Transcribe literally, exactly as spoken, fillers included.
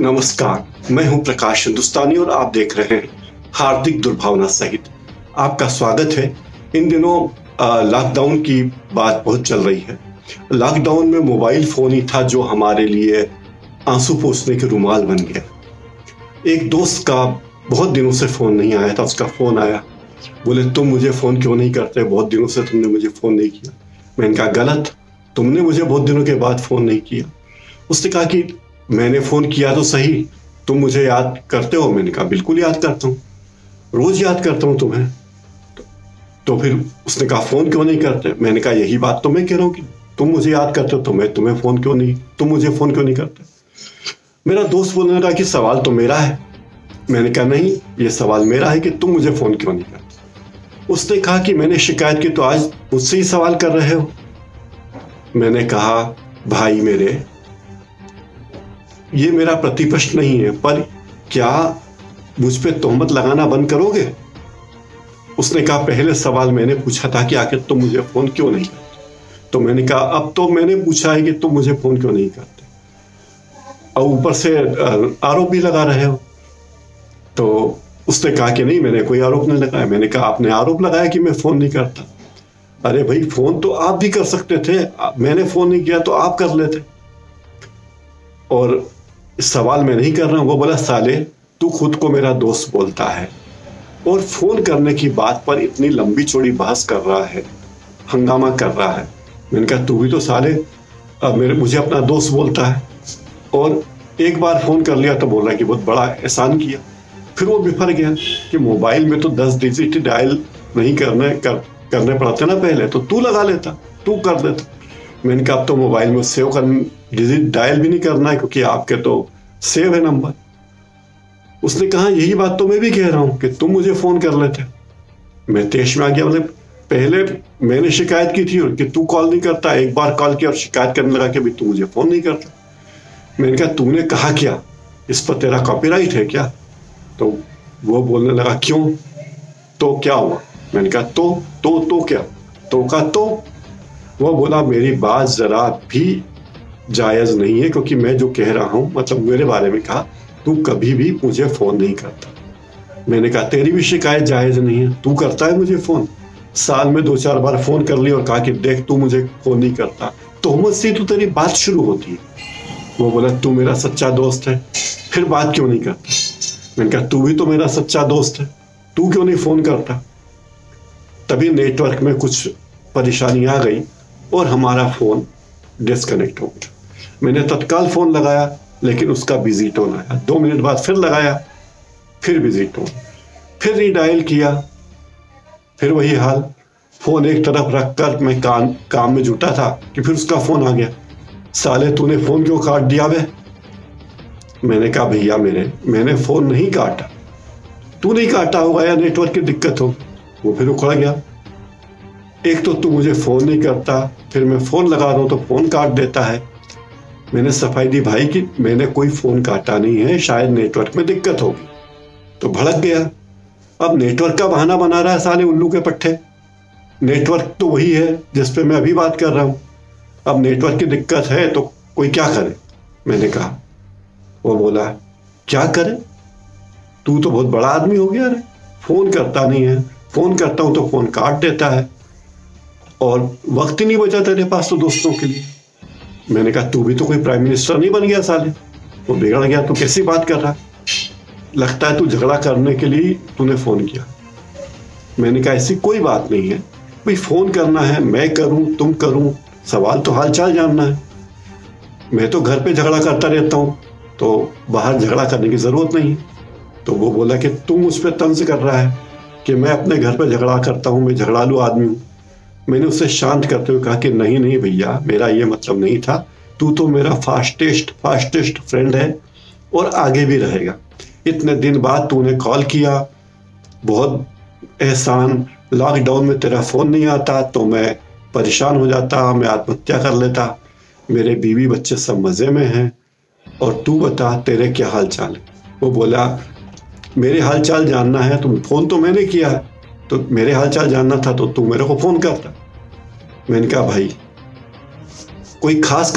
नमस्कार, मैं हूं प्रकाश हिंदुस्तानी और आप देख रहे हैं हार्दिक दुर्भावना सहित। आपका स्वागत है। इन दिनों लॉकडाउन की बात बहुत चल रही है। लॉकडाउन में मोबाइल फ़ोन ही था जो हमारे लिए आंसू पोंछने के रुमाल बन गया। एक दोस्त का बहुत दिनों से फ़ोन नहीं आया था, उसका फ़ोन आया। बोले तुम मुझे फ़ोन क्यों नहीं करते, बहुत दिनों से तुमने मुझे फ़ोन नहीं किया। मैंने कहा गलत, तुमने मुझे बहुत दिनों के बाद फ़ोन नहीं किया। उसने कहा कि मैंने फ़ोन किया तो सही, तुम मुझे याद करते हो। मैंने कहा बिल्कुल याद करता हूँ, रोज़ याद करता हूँ तुम्हें। तो, तो फिर उसने कहा फ़ोन क्यों नहीं करते। मैंने कहा यही बात तो मैं कह रहा हूँ कि तुम मुझे याद करते हो तो मैं तुम्हें फ़ोन क्यों नहीं तुम मुझे फ़ोन क्यों नहीं करते। मेरा दोस्त बोलने लगा कि सवाल तो मेरा है। मैंने कहा नहीं, ये सवाल मेरा है कि तुम मुझे फ़ोन क्यों नहीं करते। उसने कहा कि मैंने शिकायत की तो आज मुझसे ही सवाल कर रहे हो। मैंने कहा भाई मेरे, ये मेरा प्रतिप्रश्न नहीं है, पर क्या मुझ पे तोहमत लगाना बंद करोगे। उसने कहा पहले सवाल मैंने पूछा था कि आखिर तुम मुझे फ़ोन क्यों नहीं करते। तो मैंने कहा अब तो मैंने पूछा है कि तुम मुझे फ़ोन क्यों नहीं करते और ऊपर से आरोप भी लगा रहे हो। तो उसने कहा कि नहीं, मैंने कोई आरोप नहीं लगाया। मैंने कहा आपने आरोप लगाया कि मैं फ़ोन नहीं करता। अरे भाई, फ़ोन तो आप भी कर सकते थे, मैंने फ़ोन नहीं किया तो आप कर लेते। और सवाल मैं नहीं कर रहा हूँ। वो बोला साले, तू खुद को मेरा दोस्त बोलता है और फ़ोन करने की बात पर इतनी लंबी चौड़ी बहस कर रहा है, हंगामा कर रहा है। मैंने कहा तू भी तो साले अब मेरे मुझे अपना दोस्त बोलता है और एक बार फ़ोन कर लिया तो बोल रहा है कि बहुत बड़ा एहसान किया। फिर वो बिफर गया कि मोबाइल में तो दस डिजिट डायल नहीं करने कर, करने पड़ते ना पहले, तो तू लगा लेता, तू कर देता। मैंने कहा अब तो मोबाइल में सेव कर डिजिट डायल भी नहीं करना है क्योंकि आपके तो सेव है नंबर। उसने कहा यही बात तो मैं भी कह रहा हूँ कि तुम मुझे फ़ोन कर लेते। मैं तेज में आ गया। मतलब पहले मैंने शिकायत की थी और कि तू कॉल नहीं करता। एक बार कॉल किया और शिकायत करने लगा कि भाई तू मुझे फ़ोन नहीं करता। मैंने कहा तूने कहा क्या, इस पर तेरा कॉपीराइट है क्या। तो वो बोलने लगा क्यों, तो क्या हुआ। मैंने कहा तो तो तो क्या तो का तो वो बोला मेरी बात ज़रा भी जायज़ नहीं है क्योंकि मैं जो कह रहा हूँ, मतलब मेरे बारे में कहा, तू कभी भी मुझे फ़ोन नहीं करता। मैंने कहा तेरी भी शिकायत जायज़ नहीं है, तू करता है मुझे फ़ोन। साल में दो चार बार फ़ोन कर लिया और कहा कि देख तू मुझे फ़ोन नहीं करता, तो मुझसे तो तेरी बात शुरू होती है। वो बोला तू मेरा सच्चा दोस्त है, फिर बात क्यों नहीं करता। मैंने कहा तू भी तो मेरा सच्चा दोस्त है, तू क्यों नहीं फ़ोन करता। तभी नेटवर्क में कुछ परेशानी आ गई और हमारा फ़ोन डिस्कनेक्ट हो गया। मैंने तत्काल फ़ोन लगाया लेकिन उसका बिजी टोन आया। दो मिनट बाद फिर लगाया, फिर बिजी टोन, फिर रीडायल किया, फिर वही हाल। फ़ोन एक तरफ रखकर मैं काम काम में जुटा था कि फिर उसका फ़ोन आ गया। साले तूने फ़ोन क्यों काट दिया बे। मैंने कहा भैया मेरे, मैंने फ़ोन नहीं काटा, तू नहीं काटा होगा या नेटवर्क की दिक्कत हो। वो फिर उखड़ा गया, एक तो तू मुझे फ़ोन नहीं करता, फिर मैं फ़ोन लगा रहा हूँ तो फ़ोन काट देता है। मैंने सफाई दी भाई कि मैंने कोई फ़ोन काटा नहीं है, शायद नेटवर्क में दिक्कत होगी। तो भड़क गया, अब नेटवर्क का बहाना बना रहा है साले उल्लू के पट्टे। नेटवर्क तो वही है जिस पे मैं अभी बात कर रहा हूँ। अब नेटवर्क की दिक्कत है तो कोई क्या करे। मैंने कहा, वो बोला क्या करे, तू तो बहुत बड़ा आदमी हो गया रे, फ़ोन करता नहीं है, फ़ोन करता हूँ तो फ़ोन काट देता है और वक्त ही नहीं बचा तेरे पास तो दोस्तों के लिए। मैंने कहा तू भी तो कोई प्राइम मिनिस्टर नहीं बन गया साले। वो बिगड़ गया, तो कैसी बात कर रहा है, लगता है तू झगड़ा करने के लिए तूने फ़ोन किया। मैंने कहा ऐसी कोई बात नहीं है भाई, फ़ोन करना है मैं करूं तुम करूं, सवाल तो हालचाल जानना है। मैं तो घर पे झगड़ा करता रहता हूँ, तो बाहर झगड़ा करने की ज़रूरत नहीं है। तो वो बोला कि तुम उस पर तंज कर रहा है कि मैं अपने घर पर झगड़ा करता हूँ, मैं झगड़ालू आदमी हूँ। मैंने उसे शांत करते हुए कहा कि नहीं नहीं भैया, मेरा ये मतलब नहीं था, तू तो मेरा फास्टेस्ट फास्टेस्ट फ्रेंड है और आगे भी रहेगा। इतने दिन बाद तूने कॉल किया, बहुत एहसान। लॉकडाउन में तेरा फ़ोन नहीं आता तो मैं परेशान हो जाता, मैं आत्महत्या कर लेता, मेरे बीवी बच्चे सब मज़े में हैं और तू बता तेरे क्या हाल चाल है। वो बोला मेरे हाल चाल जानना है, तुम फ़ोन तो मैंने किया है, तो मेरे हाल चाल जानना था तो तू मेरे को फ़ोन करता। मैंने कहा भाई कोई ख़ास